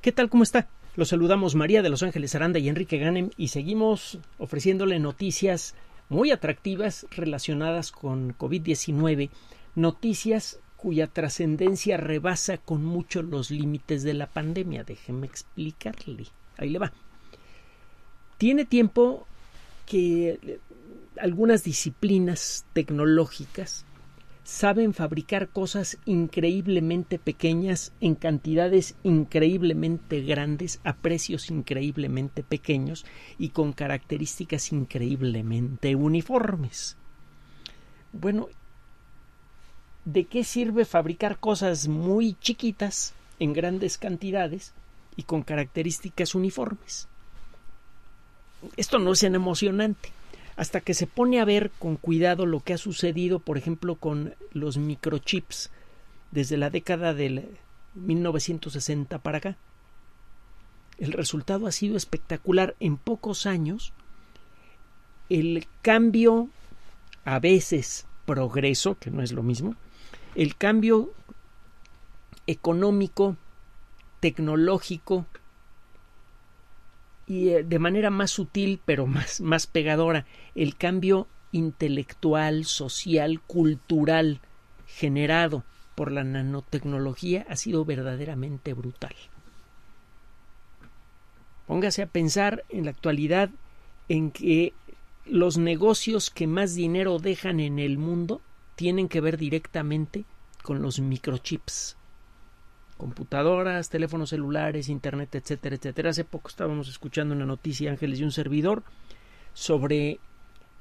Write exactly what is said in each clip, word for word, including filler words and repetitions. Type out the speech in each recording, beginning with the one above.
¿Qué tal? ¿Cómo está? Los saludamos María de los Ángeles Aranda y Enrique Ganem y seguimos ofreciéndole noticias muy atractivas relacionadas con COVID diecinueve, noticias cuya trascendencia rebasa con mucho los límites de la pandemia. Déjeme explicarle. Ahí le va. Tiene tiempo que algunas disciplinas tecnológicas saben fabricar cosas increíblemente pequeñas en cantidades increíblemente grandes, a precios increíblemente pequeños y con características increíblemente uniformes. Bueno, ¿de qué sirve fabricar cosas muy chiquitas en grandes cantidades y con características uniformes? Esto no es tan emocionante. Hasta que se pone a ver con cuidado lo que ha sucedido, por ejemplo, con los microchips desde la década del mil novecientos sesenta para acá. El resultado ha sido espectacular. En pocos años, el cambio, a veces progreso, que no es lo mismo, el cambio económico, tecnológico, y de manera más sutil, pero más, más pegadora, el cambio intelectual, social, cultural generado por la nanotecnología ha sido verdaderamente brutal. Póngase a pensar en la actualidad en que los negocios que más dinero dejan en el mundo tienen que ver directamente con los microchips. Computadoras, teléfonos celulares, internet, etcétera, etcétera. Hace poco estábamos escuchando una noticia, Ángeles y un servidor, sobre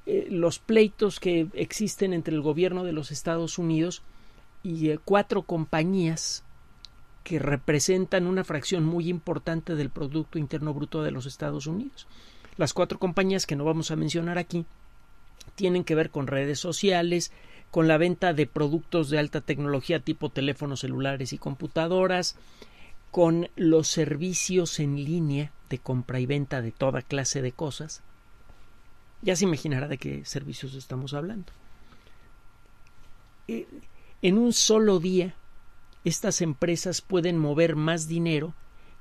eh, los pleitos que existen entre el gobierno de los Estados Unidos y eh, cuatro compañías que representan una fracción muy importante del Producto Interno Bruto de los Estados Unidos. Las cuatro compañías que no vamos a mencionar aquí tienen que ver con redes sociales, con la venta de productos de alta tecnología tipo teléfonos celulares y computadoras, con los servicios en línea de compra y venta de toda clase de cosas. Ya se imaginará de qué servicios estamos hablando. En un solo día, estas empresas pueden mover más dinero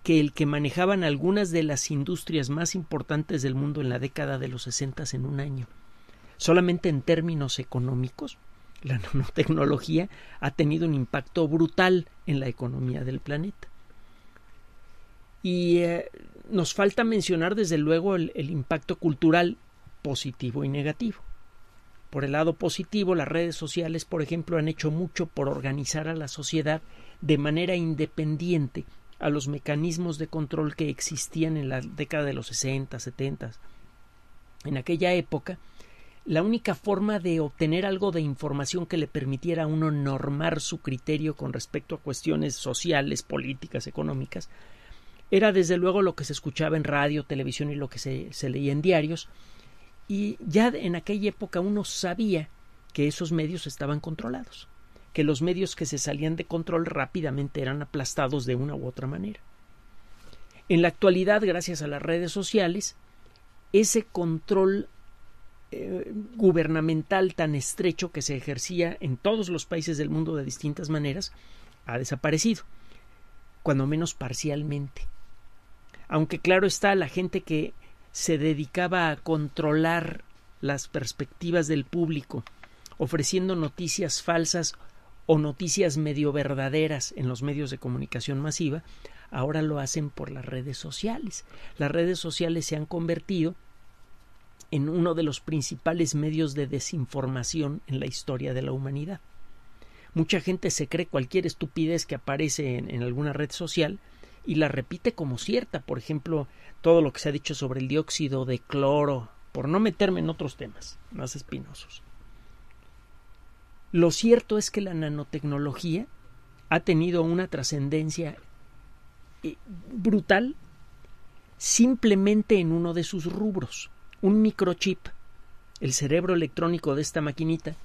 que el que manejaban algunas de las industrias más importantes del mundo en la década de los sesenta en un año. Solamente en términos económicos, la nanotecnología ha tenido un impacto brutal en la economía del planeta. Y eh, nos falta mencionar desde luego el, el impacto cultural positivo y negativo. Por el lado positivo, las redes sociales, por ejemplo, han hecho mucho por organizar a la sociedad de manera independiente a los mecanismos de control que existían en la década de los sesenta, setenta. En aquella época, la única forma de obtener algo de información que le permitiera a uno normar su criterio con respecto a cuestiones sociales, políticas, económicas, era desde luego lo que se escuchaba en radio, televisión y lo que se, se leía en diarios. Y ya en aquella época uno sabía que esos medios estaban controlados, que los medios que se salían de control rápidamente eran aplastados de una u otra manera. En la actualidad, gracias a las redes sociales, ese control Eh, gubernamental tan estrecho que se ejercía en todos los países del mundo de distintas maneras ha desaparecido, cuando menos parcialmente. Aunque claro está, la gente que se dedicaba a controlar las perspectivas del público, ofreciendo noticias falsas o noticias medio verdaderas en los medios de comunicación masiva, ahora lo hacen por las redes sociales. Las redes sociales se han convertido en uno de los principales medios de desinformación en la historia de la humanidad. Mucha gente se cree cualquier estupidez que aparece en, en alguna red social y la repite como cierta. Por ejemplo, todo lo que se ha dicho sobre el dióxido de cloro, por no meterme en otros temas más espinosos. Lo cierto es que la nanotecnología ha tenido una trascendencia brutal simplemente en uno de sus rubros. Un microchip, el cerebro electrónico de esta maquinita,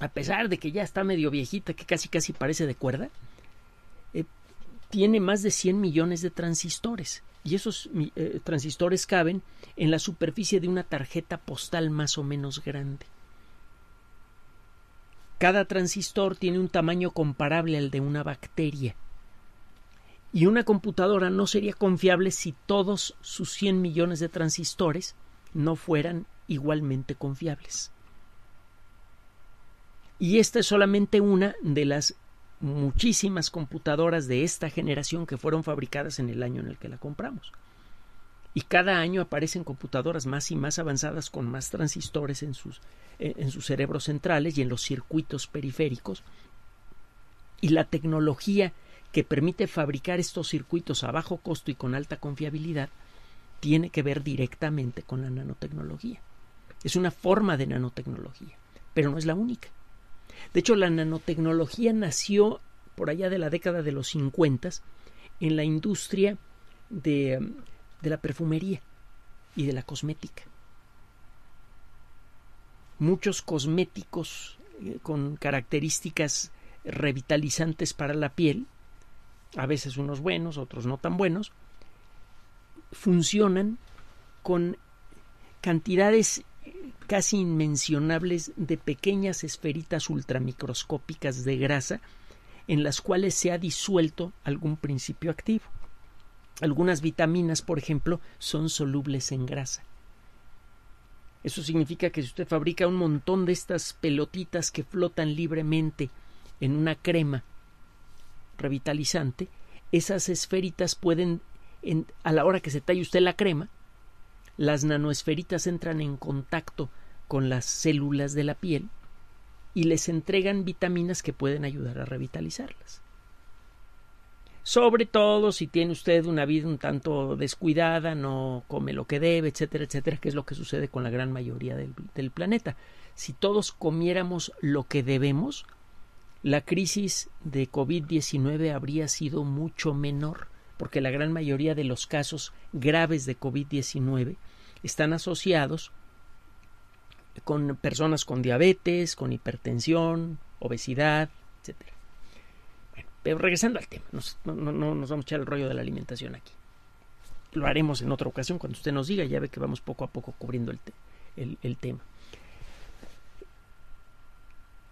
a pesar de que ya está medio viejita, que casi casi parece de cuerda, eh, tiene más de cien millones de transistores, y esos eh, transistores caben en la superficie de una tarjeta postal más o menos grande. Cada transistor tiene un tamaño comparable al de una bacteria Y una computadora no sería confiable si todos sus cien millones de transistores no fueran igualmente confiables. Y esta es solamente una de las muchísimas computadoras de esta generación que fueron fabricadas en el año en el que la compramos. Y cada año aparecen computadoras más y más avanzadas con más transistores en sus, en sus cerebros centrales y en los circuitos periféricos. Y la tecnología que permite fabricar estos circuitos a bajo costo y con alta confiabilidad tiene que ver directamente con la nanotecnología. Es una forma de nanotecnología, pero no es la única. De hecho, la nanotecnología nació por allá de la década de los cincuenta en la industria de, de la perfumería y de la cosmética. Muchos cosméticos con características revitalizantes para la piel, a veces unos buenos, otros no tan buenos, funcionan con cantidades casi inmencionables de pequeñas esferitas ultramicroscópicas de grasa en las cuales se ha disuelto algún principio activo. Algunas vitaminas, por ejemplo, son solubles en grasa. Eso significa que si usted fabrica un montón de estas pelotitas que flotan libremente en una crema revitalizante, esas esferitas pueden, en, a la hora que se talle usted la crema, las nanoesferitas entran en contacto con las células de la piel y les entregan vitaminas que pueden ayudar a revitalizarlas. Sobre todo si tiene usted una vida un tanto descuidada, no come lo que debe, etcétera, etcétera, que es lo que sucede con la gran mayoría del, del planeta. Si todos comiéramos lo que debemos, la crisis de COVID diecinueve habría sido mucho menor, porque la gran mayoría de los casos graves de COVID diecinueve están asociados con personas con diabetes, con hipertensión, obesidad, etcétera. Bueno, pero regresando al tema, nos, no, no nos vamos a echar el rollo de la alimentación aquí. Lo haremos en otra ocasión cuando usted nos diga, ya ve que vamos poco a poco cubriendo el, te, el, el tema.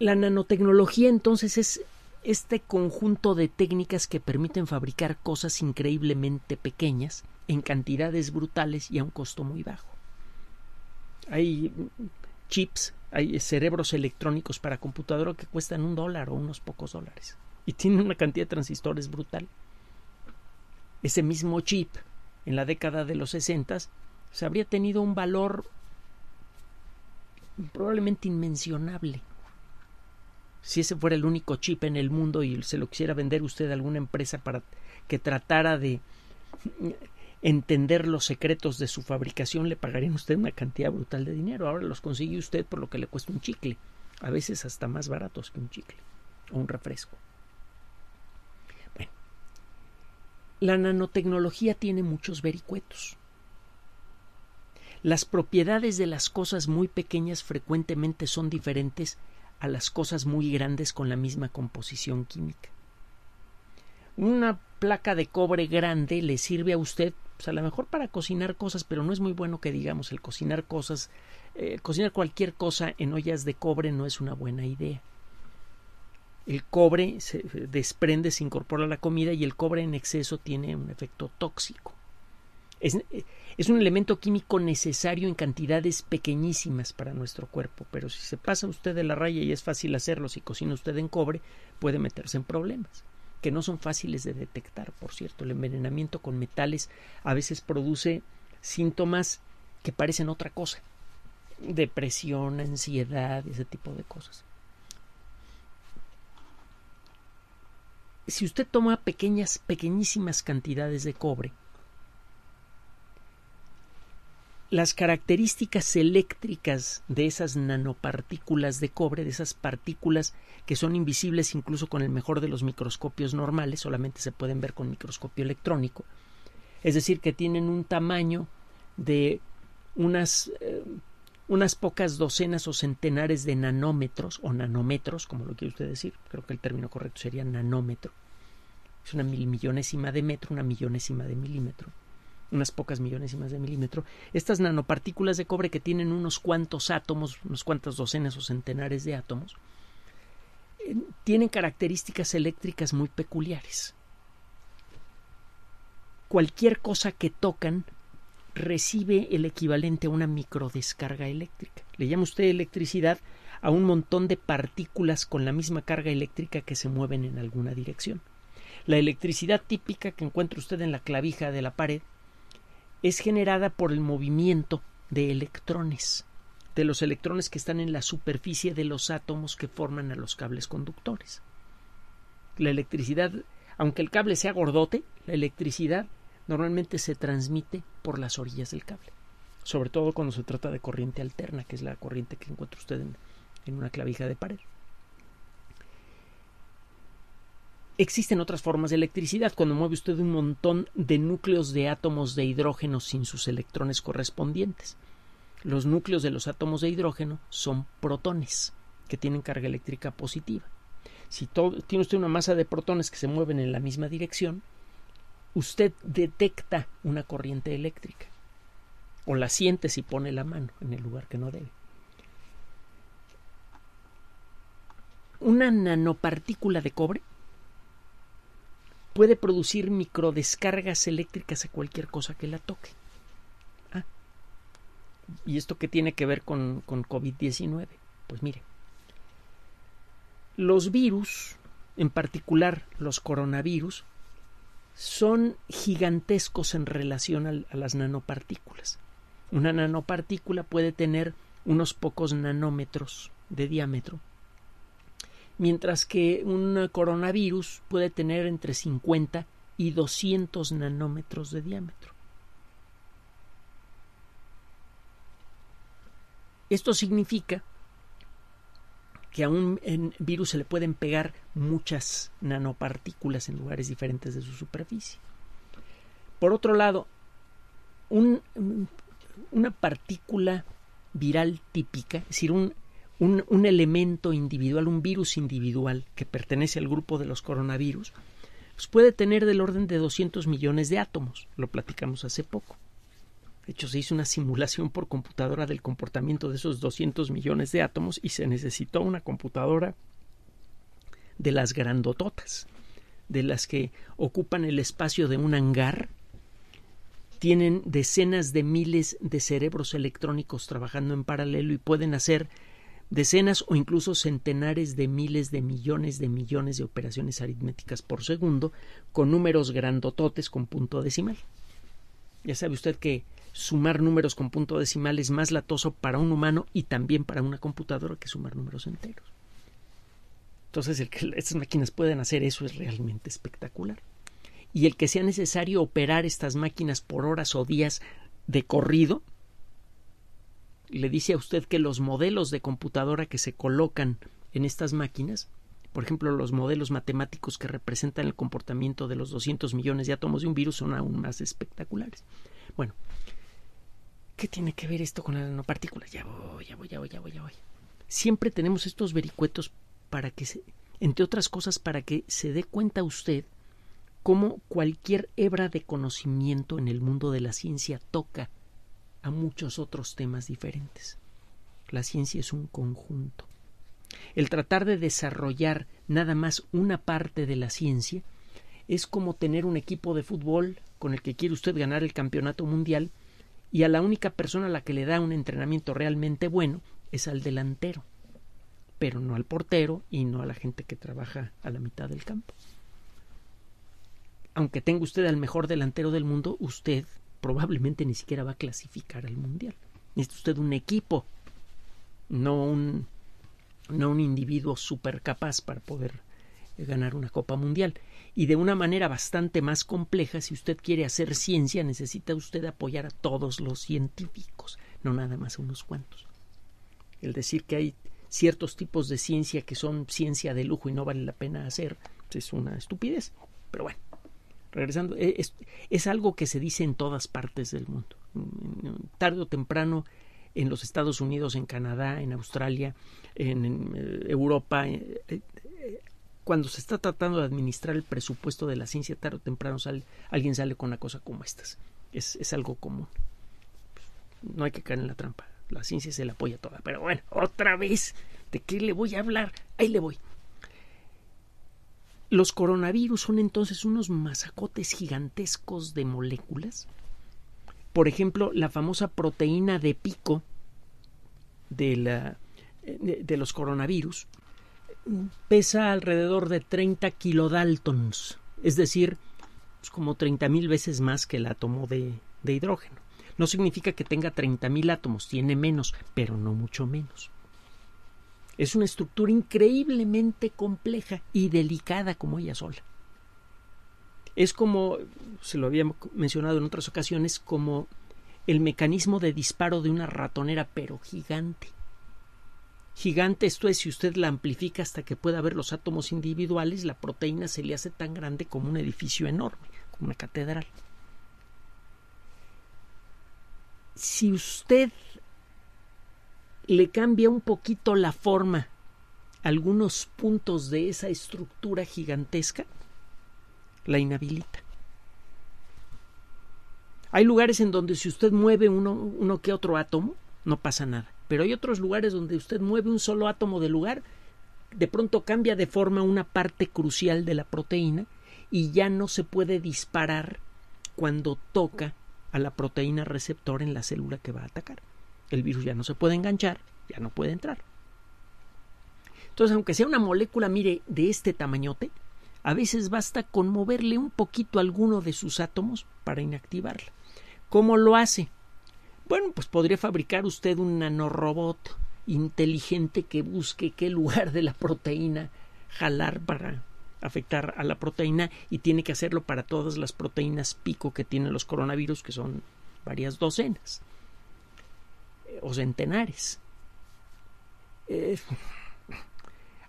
La nanotecnología entonces es este conjunto de técnicas que permiten fabricar cosas increíblemente pequeñas en cantidades brutales y a un costo muy bajo. Hay chips, hay cerebros electrónicos para computadora que cuestan un dólar o unos pocos dólares y tienen una cantidad de transistores brutal. Ese mismo chip en la década de los sesenta se habría tenido un valor probablemente inmencionable. Si ese fuera el único chip en el mundo y se lo quisiera vender usted a alguna empresa para que tratara de entender los secretos de su fabricación, le pagarían a usted una cantidad brutal de dinero. Ahora los consigue usted por lo que le cuesta un chicle, a veces hasta más baratos que un chicle o un refresco. Bueno, la nanotecnología tiene muchos vericuetos. Las propiedades de las cosas muy pequeñas frecuentemente son diferentes a las cosas muy grandes con la misma composición química. Una placa de cobre grande le sirve a usted, pues a lo mejor para cocinar cosas, pero no es muy bueno que digamos el cocinar cosas, eh, cocinar cualquier cosa en ollas de cobre no es una buena idea. El cobre se desprende, se incorpora a la comida y el cobre en exceso tiene un efecto tóxico. Es, es un elemento químico necesario en cantidades pequeñísimas para nuestro cuerpo, pero si se pasa usted de la raya, y es fácil hacerlo si cocina usted en cobre, puede meterse en problemas que no son fáciles de detectar, por cierto. El envenenamiento con metales a veces produce síntomas que parecen otra cosa: depresión, ansiedad, ese tipo de cosas. Si usted toma pequeñas, pequeñísimas cantidades de cobre, las características eléctricas de esas nanopartículas de cobre, de esas partículas que son invisibles incluso con el mejor de los microscopios normales, solamente se pueden ver con microscopio electrónico, es decir, que tienen un tamaño de unas, eh, unas pocas docenas o centenares de nanómetros o nanómetros, como lo quiere usted decir, creo que el término correcto sería nanómetro, es una mil millonésima de metro, una millonésima de milímetro. Unas pocas millonésimas de milímetro. Estas nanopartículas de cobre que tienen unos cuantos átomos, unas cuantas docenas o centenares de átomos, eh, tienen características eléctricas muy peculiares. cualquier cosa que tocan recibe el equivalente a una microdescarga eléctrica. Le llama usted electricidad a un montón de partículas con la misma carga eléctrica que se mueven en alguna dirección. La electricidad típica que encuentra usted en la clavija de la pared es generada por el movimiento de electrones, de los electrones que están en la superficie de los átomos que forman a los cables conductores. La electricidad, aunque el cable sea gordote, la electricidad normalmente se transmite por las orillas del cable, sobre todo cuando se trata de corriente alterna, que es la corriente que encuentra usted en, en una clavija de pared. Existen otras formas de electricidad, cuando mueve usted un montón de núcleos de átomos de hidrógeno sin sus electrones correspondientes. Los núcleos de los átomos de hidrógeno son protones, que tienen carga eléctrica positiva. Si todo, tiene usted una masa de protones que se mueven en la misma dirección, usted detecta una corriente eléctrica, o la siente si pone la mano en el lugar que no debe. Una nanopartícula de cobre puede producir microdescargas eléctricas a cualquier cosa que la toque. Ah, ¿y esto qué tiene que ver con, con COVID diecinueve? Pues mire, los virus, en particular los coronavirus, son gigantescos en relación a, a las nanopartículas. Una nanopartícula puede tener unos pocos nanómetros de diámetro, mientras que un coronavirus puede tener entre cincuenta y doscientos nanómetros de diámetro. Esto significa que a un virus se le pueden pegar muchas nanopartículas en lugares diferentes de su superficie. Por otro lado, un, una partícula viral típica, es decir, un Un, un elemento individual, un virus individual que pertenece al grupo de los coronavirus, pues puede tener del orden de doscientos millones de átomos. Lo platicamos hace poco. De hecho, se hizo una simulación por computadora del comportamiento de esos doscientos millones de átomos y se necesitó una computadora de las grandototas, de las que ocupan el espacio de un hangar, tienen decenas de miles de cerebros electrónicos trabajando en paralelo y pueden hacer decenas o incluso centenares de miles de millones de millones de operaciones aritméticas por segundo con números grandototes con punto decimal. Ya sabe usted que sumar números con punto decimal es más latoso para un humano y también para una computadora que sumar números enteros. Entonces, el que estas máquinas puedan hacer eso es realmente espectacular. Y el que sea necesario operar estas máquinas por horas o días de corrido le dice a usted que los modelos de computadora que se colocan en estas máquinas, por ejemplo, los modelos matemáticos que representan el comportamiento de los doscientos millones de átomos de un virus, son aún más espectaculares. Bueno, ¿qué tiene que ver esto con las nanopartículas? Ya voy, ya voy, ya voy, ya voy, ya voy. Siempre tenemos estos vericuetos para que, se, entre otras cosas, para que se dé cuenta usted cómo cualquier hebra de conocimiento en el mundo de la ciencia toca a muchos otros temas diferentes. La ciencia es un conjunto. El tratar de desarrollar nada más una parte de la ciencia es como tener un equipo de fútbol con el que quiere usted ganar el campeonato mundial y a la única persona a la que le da un entrenamiento realmente bueno es al delantero, pero no al portero y no a la gente que trabaja a la mitad del campo. Aunque tenga usted al mejor delantero del mundo, usted probablemente ni siquiera va a clasificar al mundial. Necesita usted un equipo, no un, no un individuo súper capaz para poder ganar una copa mundial. Y de una manera bastante más compleja, si usted quiere hacer ciencia, necesita usted apoyar a todos los científicos, no nada más a unos cuantos. El decir que hay ciertos tipos de ciencia que son ciencia de lujo y no vale la pena hacer, es una estupidez. Pero bueno. Regresando, es, es algo que se dice en todas partes del mundo. Tarde o temprano, en los Estados Unidos, en Canadá, en Australia, en, en Europa, eh, eh, cuando se está tratando de administrar el presupuesto de la ciencia, tarde o temprano sale, alguien sale con una cosa como estas. Es, es algo común. No hay que caer en la trampa. La ciencia se la apoya toda. Pero bueno, otra vez, ¿de qué le voy a hablar? Ahí le voy. Los coronavirus son entonces unos masacotes gigantescos de moléculas. Por ejemplo, la famosa proteína de pico de, la, de, de los coronavirus pesa alrededor de treinta kilodaltons, es decir, pues como treinta mil veces más que el átomo de, de hidrógeno. No significa que tenga treinta mil átomos, tiene menos, pero no mucho menos. Es una estructura increíblemente compleja y delicada como ella sola. Es como, se lo había mencionado en otras ocasiones, como el mecanismo de disparo de una ratonera, pero gigante. Gigante, esto es, si usted la amplifica hasta que pueda ver los átomos individuales, la proteína se le hace tan grande como un edificio enorme, como una catedral. Si usted le cambia un poquito la forma, algunos puntos de esa estructura gigantesca, la inhabilita. Hay lugares en donde si usted mueve uno, uno que otro átomo, no pasa nada. Pero hay otros lugares donde usted mueve un solo átomo de lugar, de pronto cambia de forma una parte crucial de la proteína y ya no se puede disparar cuando toca a la proteína receptor en la célula que va a atacar. El virus ya no se puede enganchar, ya no puede entrar. Entonces, aunque sea una molécula, mire, de este tamañote, a veces basta con moverle un poquito alguno de sus átomos para inactivarla. ¿Cómo lo hace? Bueno, pues podría fabricar usted un nanorobot inteligente que busque qué lugar de la proteína jalar para afectar a la proteína, y tiene que hacerlo para todas las proteínas pico que tienen los coronavirus, que son varias docenas o centenares. Eh,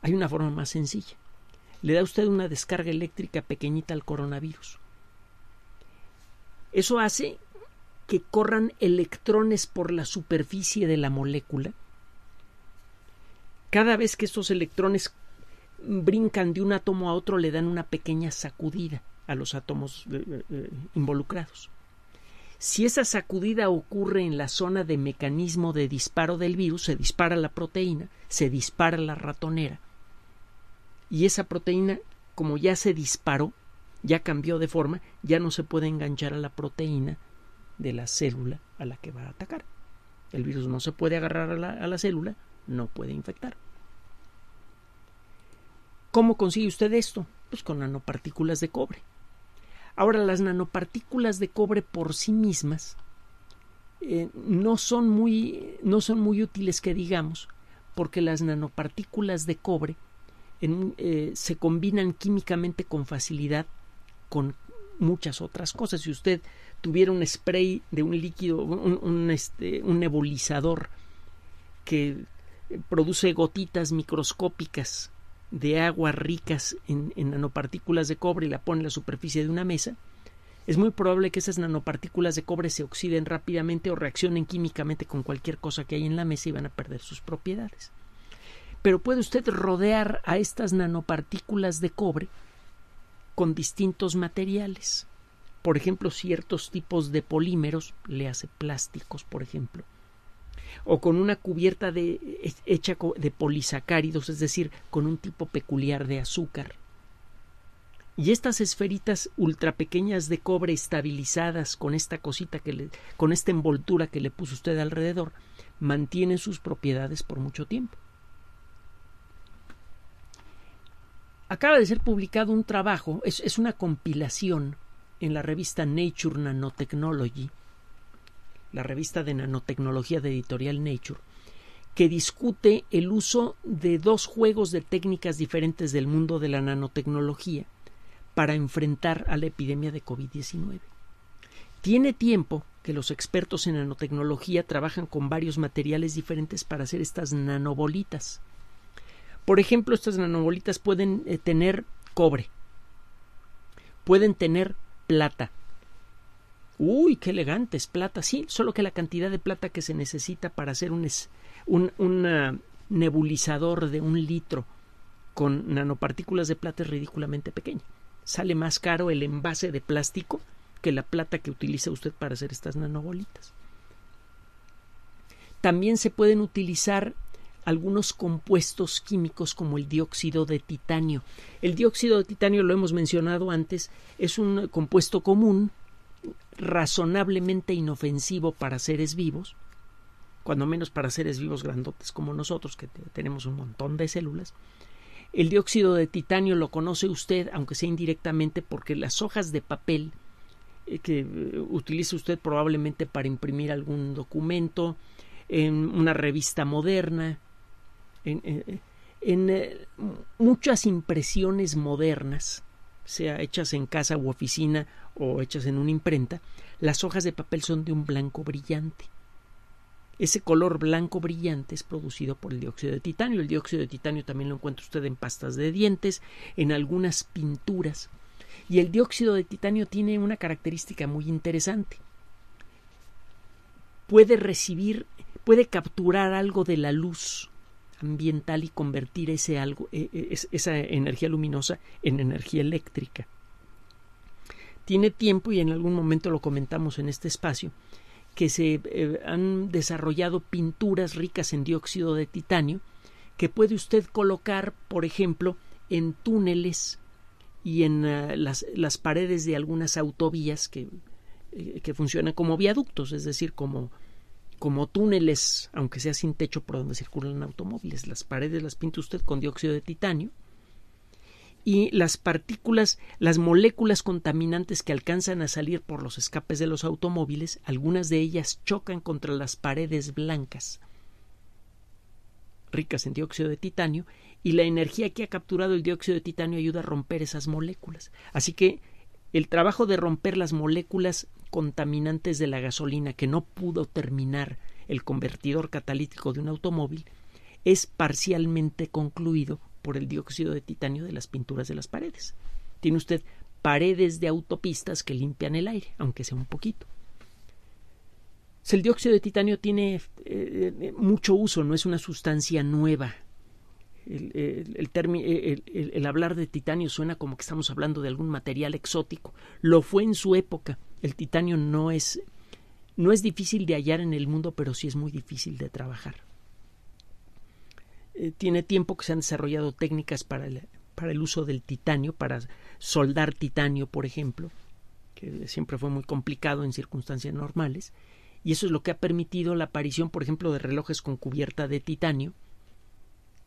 hay una forma más sencilla. Le da usted una descarga eléctrica pequeñita al coronavirus. Eso hace que corran electrones por la superficie de la molécula. Cada vez que estos electrones brincan de un átomo a otro, le dan una pequeña sacudida a los átomos eh, eh, involucrados. Si esa sacudida ocurre en la zona de mecanismo de disparo del virus, se dispara la proteína, se dispara la ratonera, y esa proteína, como ya se disparó, ya cambió de forma, ya no se puede enganchar a la proteína de la célula a la que va a atacar. El virus no se puede agarrar a la, a la célula, no puede infectar. ¿Cómo consigue usted esto? Pues con nanopartículas de cobre. Ahora, las nanopartículas de cobre por sí mismas eh, no son muy, no son muy útiles, que digamos, porque las nanopartículas de cobre en, eh, se combinan químicamente con facilidad con muchas otras cosas. Si usted tuviera un spray de un líquido, un, un, este, un nebulizador que produce gotitas microscópicas de agua ricas en, en nanopartículas de cobre, y la pone en la superficie de una mesa, es muy probable que esas nanopartículas de cobre se oxiden rápidamente o reaccionen químicamente con cualquier cosa que hay en la mesa y van a perder sus propiedades. Pero puede usted rodear a estas nanopartículas de cobre con distintos materiales. Por ejemplo, ciertos tipos de polímeros, le hace plásticos, por ejemplo, o con una cubierta de, hecha de polisacáridos, es decir, con un tipo peculiar de azúcar. Y estas esferitas ultrapequeñas de cobre estabilizadas con esta cosita, que le, con esta envoltura que le puso usted alrededor, mantienen sus propiedades por mucho tiempo. Acaba de ser publicado un trabajo, es, es una compilación en la revista Nature Nanotechnology, la revista de nanotecnología de editorial Nature, que discute el uso de dos juegos de técnicas diferentes del mundo de la nanotecnología para enfrentar a la epidemia de COVID diecinueve. Tiene tiempo que los expertos en nanotecnología trabajan con varios materiales diferentes para hacer estas nanobolitas. Por ejemplo, estas nanobolitas pueden eh, tener cobre, pueden tener plata. Uy, qué elegante, es plata, sí, solo que la cantidad de plata que se necesita para hacer un, un, un uh, nebulizador de un litro con nanopartículas de plata es ridículamente pequeña. Sale más caro el envase de plástico que la plata que utiliza usted para hacer estas nanobolitas. También se pueden utilizar algunos compuestos químicos como el dióxido de titanio. El dióxido de titanio, lo hemos mencionado antes, es un compuesto común, razonablemente inofensivo para seres vivos, cuando menos para seres vivos grandotes como nosotros, que tenemos un montón de células. El dióxido de titanio lo conoce usted, aunque sea indirectamente, porque las hojas de papel que utiliza usted probablemente para imprimir algún documento, en una revista moderna, en, en, en muchas impresiones modernas, sea hechas en casa u oficina o hechas en una imprenta, las hojas de papel son de un blanco brillante. Ese color blanco brillante es producido por el dióxido de titanio. El dióxido de titanio también lo encuentra usted en pastas de dientes, en algunas pinturas. Y el dióxido de titanio tiene una característica muy interesante. Puede recibir, puede capturar algo de la luz ambiental y convertir ese algo, esa energía luminosa en energía eléctrica. Tiene tiempo, y en algún momento lo comentamos en este espacio, que se eh, han desarrollado pinturas ricas en dióxido de titanio que puede usted colocar, por ejemplo, en túneles y en uh, las, las paredes de algunas autovías que, eh, que funcionan como viaductos, es decir, como, como túneles, aunque sea sin techo, por donde circulan automóviles. Las paredes las pinta usted con dióxido de titanio, y las partículas, las moléculas contaminantes que alcanzan a salir por los escapes de los automóviles, algunas de ellas chocan contra las paredes blancas ricas en dióxido de titanio, y la energía que ha capturado el dióxido de titanio ayuda a romper esas moléculas. Así que el trabajo de romper las moléculas contaminantes de la gasolina, que no pudo terminar el convertidor catalítico de un automóvil, es parcialmente concluido por el dióxido de titanio de las pinturas de las paredes. Tiene usted paredes de autopistas que limpian el aire, aunque sea un poquito. El dióxido de titanio tiene eh, mucho uso, no es una sustancia nueva. El, el, el, termi, el, el, el hablar de titanio suena como que estamos hablando de algún material exótico. Lo fue en su época. El titanio no es, no es difícil de hallar en el mundo, pero sí es muy difícil de trabajar. Tiene tiempo que se han desarrollado técnicas para el, para el uso del titanio, para soldar titanio, por ejemplo, que siempre fue muy complicado en circunstancias normales, y eso es lo que ha permitido la aparición, por ejemplo, de relojes con cubierta de titanio,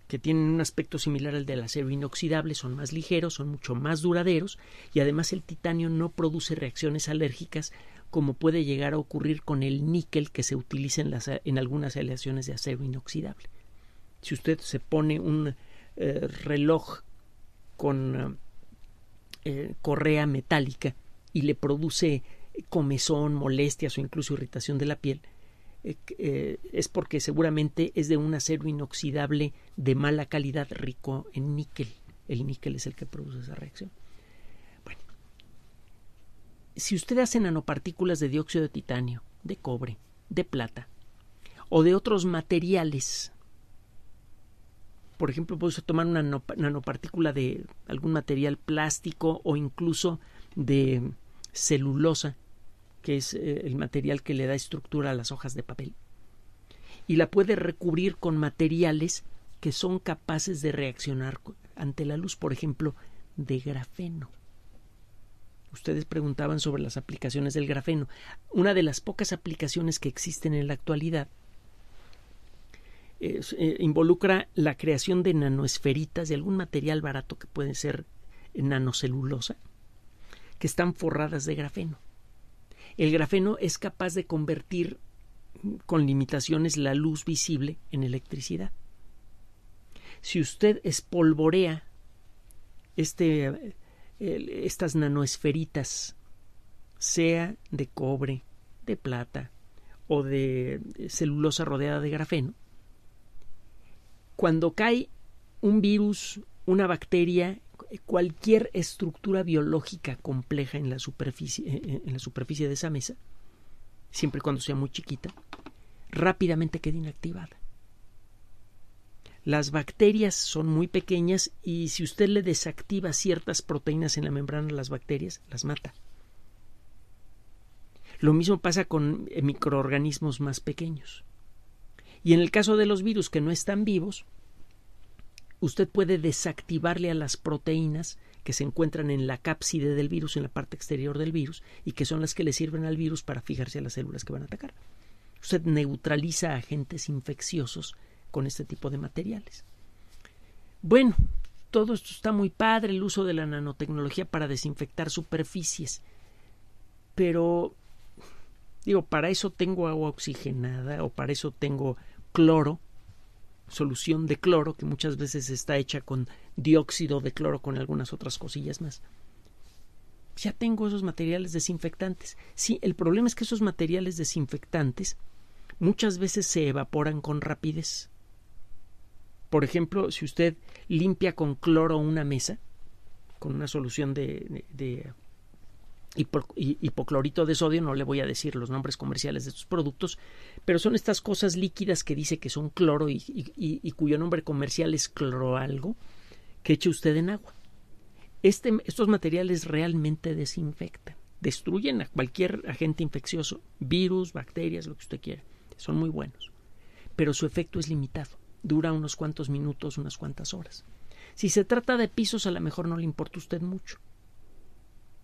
que tienen un aspecto similar al del acero inoxidable, son más ligeros, son mucho más duraderos, y además el titanio no produce reacciones alérgicas como puede llegar a ocurrir con el níquel que se utiliza en, las, en algunas aleaciones de acero inoxidable. Si usted se pone un eh, reloj con eh, correa metálica y le produce comezón, molestias o incluso irritación de la piel, eh, eh, es porque seguramente es de un acero inoxidable de mala calidad, rico en níquel. El níquel es el que produce esa reacción. Bueno, si usted hace nanopartículas de dióxido de titanio, de cobre, de plata o de otros materiales, por ejemplo, puede usted tomar una nanopartícula de algún material plástico o incluso de celulosa, que es el material que le da estructura a las hojas de papel, y la puede recubrir con materiales que son capaces de reaccionar ante la luz, por ejemplo, de grafeno. Ustedes preguntaban sobre las aplicaciones del grafeno. Una de las pocas aplicaciones que existen en la actualidad Eh, involucra la creación de nanoesferitas de algún material barato que puede ser nanocelulosa, que están forradas de grafeno. El grafeno es capaz de convertir con limitaciones la luz visible en electricidad. Si usted espolvorea este, eh, estas nanoesferitas, sea de cobre, de plata o de celulosa rodeada de grafeno, cuando cae un virus, una bacteria, cualquier estructura biológica compleja en la superficie, en la superficie de esa mesa, siempre y cuando sea muy chiquita, rápidamente queda inactivada. Las bacterias son muy pequeñas y si usted le desactiva ciertas proteínas en la membrana de las bacterias, las mata. Lo mismo pasa con microorganismos más pequeños. Y en el caso de los virus que no están vivos, usted puede desactivarle a las proteínas que se encuentran en la cápside del virus, en la parte exterior del virus, y que son las que le sirven al virus para fijarse a las células que van a atacar. Usted neutraliza agentes infecciosos con este tipo de materiales. Bueno, todo esto está muy padre, el uso de la nanotecnología para desinfectar superficies, pero digo, para eso tengo agua oxigenada o para eso tengo cloro, solución de cloro, que muchas veces está hecha con dióxido de cloro, con algunas otras cosillas más. Ya tengo esos materiales desinfectantes. Sí, el problema es que esos materiales desinfectantes muchas veces se evaporan con rapidez. Por ejemplo, si usted limpia con cloro una mesa, con una solución de, de, de hipo, hipoclorito de sodio, no le voy a decir los nombres comerciales de estos productos, pero son estas cosas líquidas que dice que son cloro y, y, y, y cuyo nombre comercial es cloroalgo, que eche usted en agua. Este, estos materiales realmente desinfectan, destruyen a cualquier agente infeccioso, virus, bacterias, lo que usted quiera. Son muy buenos, pero su efecto es limitado. Dura unos cuantos minutos, unas cuantas horas. Si se trata de pisos, a lo mejor no le importa a usted mucho.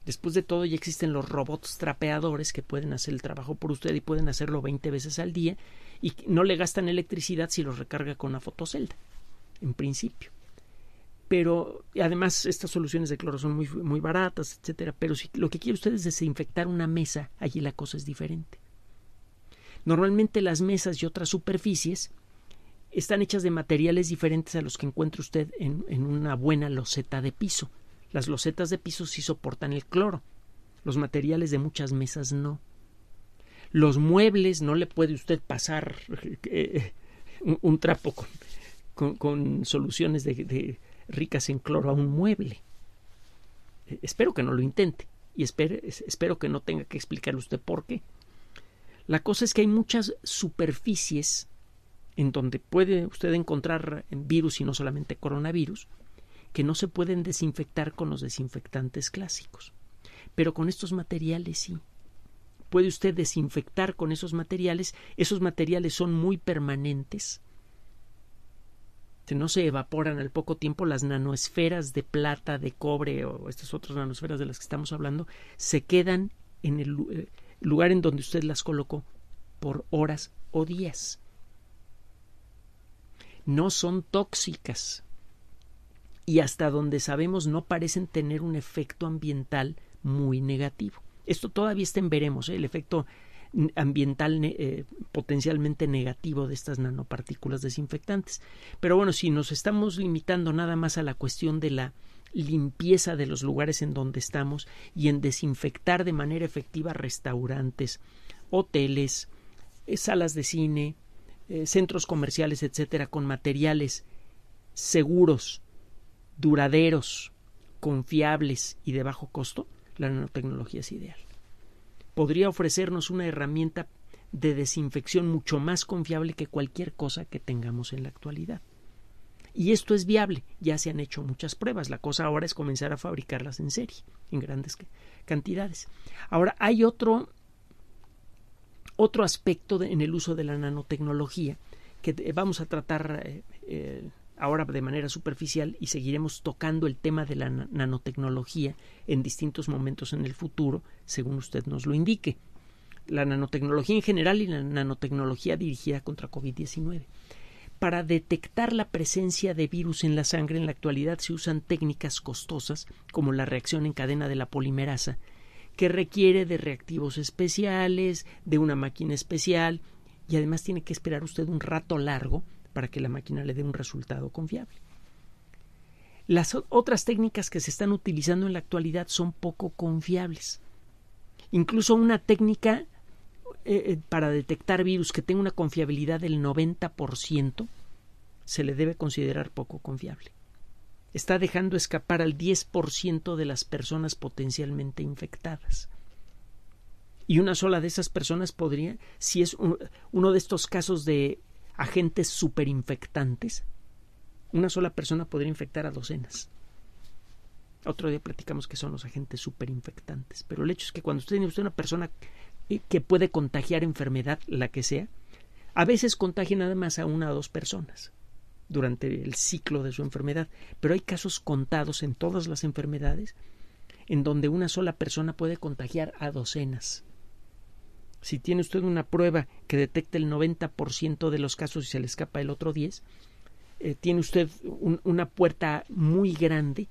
Después de todo, ya existen los robots trapeadores que pueden hacer el trabajo por usted y pueden hacerlo veinte veces al día y no le gastan electricidad si los recarga con una fotocelda, en principio. Pero además estas soluciones de cloro son muy, muy baratas, etcétera. Pero si lo que quiere usted es desinfectar una mesa, allí la cosa es diferente. Normalmente las mesas y otras superficies están hechas de materiales diferentes a los que encuentra usted en, en una buena loseta de piso. Las losetas de piso sí soportan el cloro. Los materiales de muchas mesas no. Los muebles no le puede usted pasar eh, un, un trapo con, con, con soluciones de, de, ricas en cloro a un mueble. Eh, espero que no lo intente y espere, espero que no tenga que explicarle usted por qué. La cosa es que hay muchas superficies en donde puede usted encontrar virus y no solamente coronavirus, que no se pueden desinfectar con los desinfectantes clásicos. Pero con estos materiales sí. Puede usted desinfectar con esos materiales. Esos materiales son muy permanentes. No se evaporan al poco tiempo. Las nanoesferas de plata, de cobre o estas otras nanoesferas de las que estamos hablando se quedan en el lugar en donde usted las colocó por horas o días. No son tóxicas y hasta donde sabemos no parecen tener un efecto ambiental muy negativo. Esto todavía está en veremos, ¿eh? El efecto ambiental eh, potencialmente negativo de estas nanopartículas desinfectantes. Pero bueno, si nos estamos limitando nada más a la cuestión de la limpieza de los lugares en donde estamos y en desinfectar de manera efectiva restaurantes, hoteles, eh, salas de cine, Eh, centros comerciales, etcétera, con materiales seguros, duraderos, confiables y de bajo costo, la nanotecnología es ideal. Podría ofrecernos una herramienta de desinfección mucho más confiable que cualquier cosa que tengamos en la actualidad. Y esto es viable, ya se han hecho muchas pruebas, la cosa ahora es comenzar a fabricarlas en serie, en grandes cantidades. Ahora, hay otro Otro aspecto de, en el uso de la nanotecnología que eh, vamos a tratar eh, eh, ahora de manera superficial y seguiremos tocando el tema de la na nanotecnología en distintos momentos en el futuro, según usted nos lo indique. La nanotecnología en general y la nanotecnología dirigida contra COVID diecinueve. Para detectar la presencia de virus en la sangre, en la actualidad se usan técnicas costosas como la reacción en cadena de la polimerasa, que requiere de reactivos especiales, de una máquina especial y además tiene que esperar usted un rato largo para que la máquina le dé un resultado confiable. Las otras técnicas que se están utilizando en la actualidad son poco confiables. Incluso una técnica eh, para detectar virus que tenga una confiabilidad del noventa por ciento se le debe considerar poco confiable. Está dejando escapar al diez por ciento de las personas potencialmente infectadas. Y una sola de esas personas podría, si es un, uno de estos casos de agentes superinfectantes, una sola persona podría infectar a docenas. Otro día platicamos que son los agentes superinfectantes. Pero el hecho es que cuando usted tiene usted una persona que puede contagiar enfermedad, la que sea, A veces contagian nada más a una o dos personas durante el ciclo de su enfermedad, pero hay casos contados en todas las enfermedades en donde una sola persona puede contagiar a docenas. Si tiene usted una prueba que detecta el noventa por ciento de los casos y se le escapa el otro diez por ciento, eh, tiene usted un, una puerta muy grande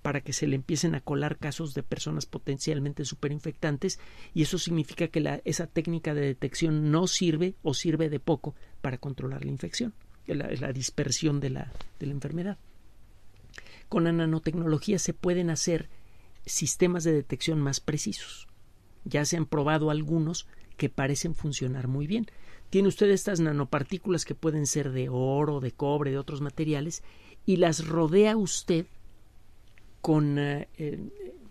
para que se le empiecen a colar casos de personas potencialmente superinfectantes, y eso significa que la, esa técnica de detección no sirve o sirve de poco para controlar la infección, la, la dispersión de la, de la enfermedad. Con la nanotecnología se pueden hacer sistemas de detección más precisos. Ya se han probado algunos que parecen funcionar muy bien. Tiene usted estas nanopartículas que pueden ser de oro, de cobre, de otros materiales, y las rodea usted con eh, eh,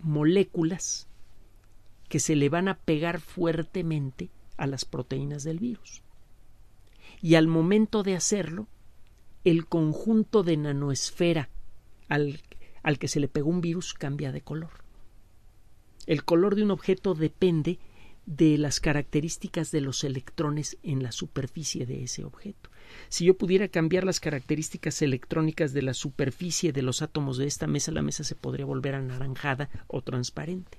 moléculas que se le van a pegar fuertemente a las proteínas del virus. Y al momento de hacerlo, el conjunto de nanoesfera al, al que se le pegó un virus cambia de color. El color de un objeto depende de las características de los electrones en la superficie de ese objeto. Si yo pudiera cambiar las características electrónicas de la superficie de los átomos de esta mesa, la mesa se podría volver anaranjada o transparente.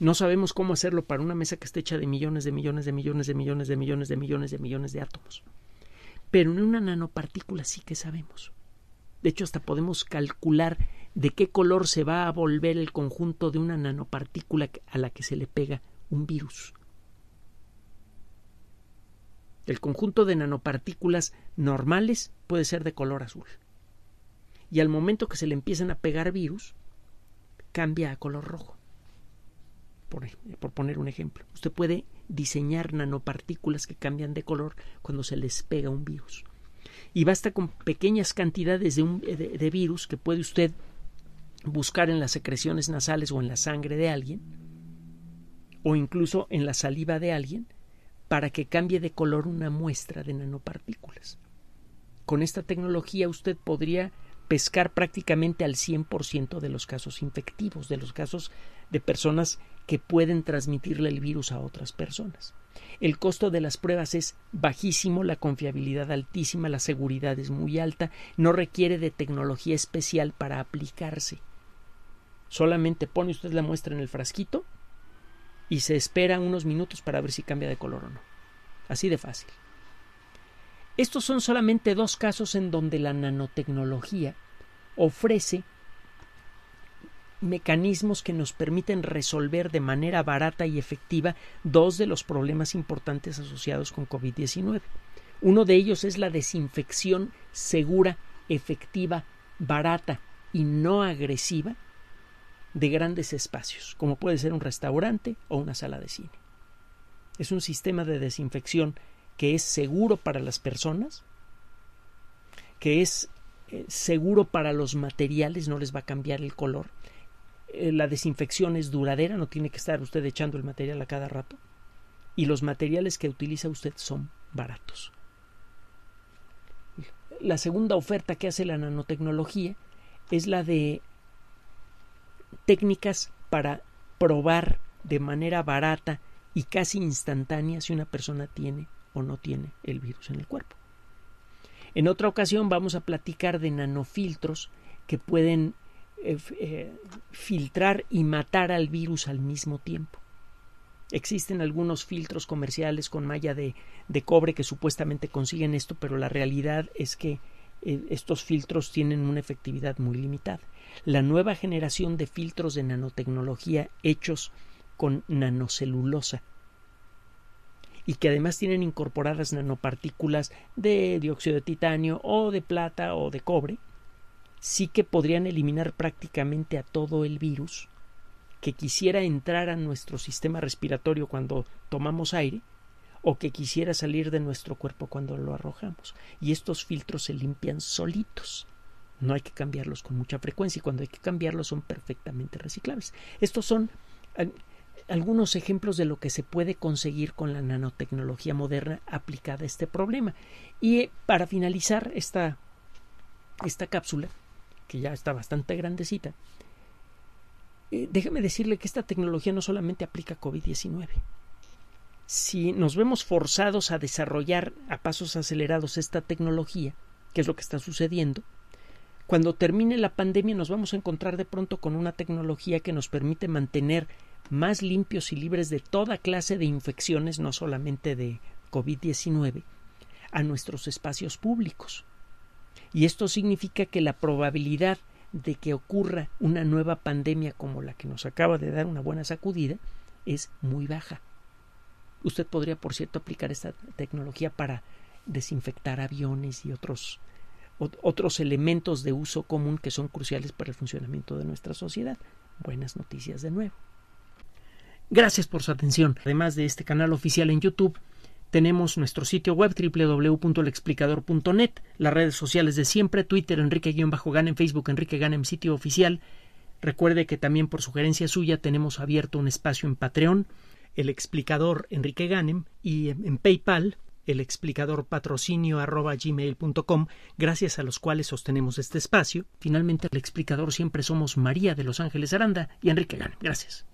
No sabemos cómo hacerlo para una mesa que esté hecha de millones de millones de millones de millones de millones de millones de millones de átomos. Pero en una nanopartícula sí que sabemos. De hecho, hasta podemos calcular de qué color se va a volver el conjunto de una nanopartícula a la que se le pega un virus. El conjunto de nanopartículas normales puede ser de color azul. Y al momento que se le empiezan a pegar virus, cambia a color rojo. Por, por poner un ejemplo, usted puede diseñar nanopartículas que cambian de color cuando se les pega un virus. Y basta con pequeñas cantidades de, un, de, de virus que puede usted buscar en las secreciones nasales o en la sangre de alguien o incluso en la saliva de alguien para que cambie de color una muestra de nanopartículas. Con esta tecnología usted podría pescar prácticamente al cien por ciento de los casos infectivos, de los casos de personas que pueden transmitirle el virus a otras personas. El costo de las pruebas es bajísimo, la confiabilidad altísima, la seguridad es muy alta, no requiere de tecnología especial para aplicarse. Solamente pone usted la muestra en el frasquito y se espera unos minutos para ver si cambia de color o no. Así de fácil. Estos son solamente dos casos en donde la nanotecnología ofrece mecanismos que nos permiten resolver de manera barata y efectiva dos de los problemas importantes asociados con COVID diecinueve. Uno de ellos es la desinfección segura, efectiva, barata y no agresiva de grandes espacios, como puede ser un restaurante o una sala de cine. Es un sistema de desinfección que es seguro para las personas, que es eh, seguro para los materiales, no les va a cambiar el color. La desinfección es duradera, no tiene que estar usted echando el material a cada rato, y los materiales que utiliza usted son baratos. La segunda oferta que hace la nanotecnología es la de técnicas para probar de manera barata y casi instantánea si una persona tiene o no tiene el virus en el cuerpo. En otra ocasión vamos a platicar de nanofiltros que pueden Eh, eh, filtrar y matar al virus al mismo tiempo. Existen algunos filtros comerciales con malla de, de cobre que supuestamente consiguen esto, pero la realidad es que eh, estos filtros tienen una efectividad muy limitada. La nueva generación de filtros de nanotecnología hechos con nanocelulosa y que además tienen incorporadas nanopartículas de dióxido de titanio o de plata o de cobre, sí que podrían eliminar prácticamente a todo el virus que quisiera entrar a nuestro sistema respiratorio cuando tomamos aire o que quisiera salir de nuestro cuerpo cuando lo arrojamos. Y estos filtros se limpian solitos. No hay que cambiarlos con mucha frecuencia y cuando hay que cambiarlos son perfectamente reciclables. Estos son algunos ejemplos de lo que se puede conseguir con la nanotecnología moderna aplicada a este problema. Y para finalizar esta, esta cápsula, que ya está bastante grandecita, eh, déjeme decirle que esta tecnología no solamente aplica COVID diecinueve, si nos vemos forzados a desarrollar a pasos acelerados esta tecnología, que es lo que está sucediendo, cuando termine la pandemia nos vamos a encontrar de pronto con una tecnología que nos permite mantener más limpios y libres de toda clase de infecciones, no solamente de COVID diecinueve, a nuestros espacios públicos. Y esto significa que la probabilidad de que ocurra una nueva pandemia como la que nos acaba de dar una buena sacudida es muy baja. Usted podría, por cierto, aplicar esta tecnología para desinfectar aviones y otros, o, otros elementos de uso común que son cruciales para el funcionamiento de nuestra sociedad. Buenas noticias de nuevo. Gracias por su atención. Además de este canal oficial en YouTube, tenemos nuestro sitio web doble u doble u doble u punto el explicador punto net, las redes sociales de siempre, Twitter, Enrique Ganem, Facebook, Enrique Ganem, sitio oficial. Recuerde que también por sugerencia suya tenemos abierto un espacio en Patreon, El Explicador Enrique Ganem, y en PayPal, El Explicador patrocinio arroba gmail punto com, gracias a los cuales sostenemos este espacio. Finalmente, El Explicador siempre somos María de los Ángeles Aranda y Enrique Ganem. Gracias.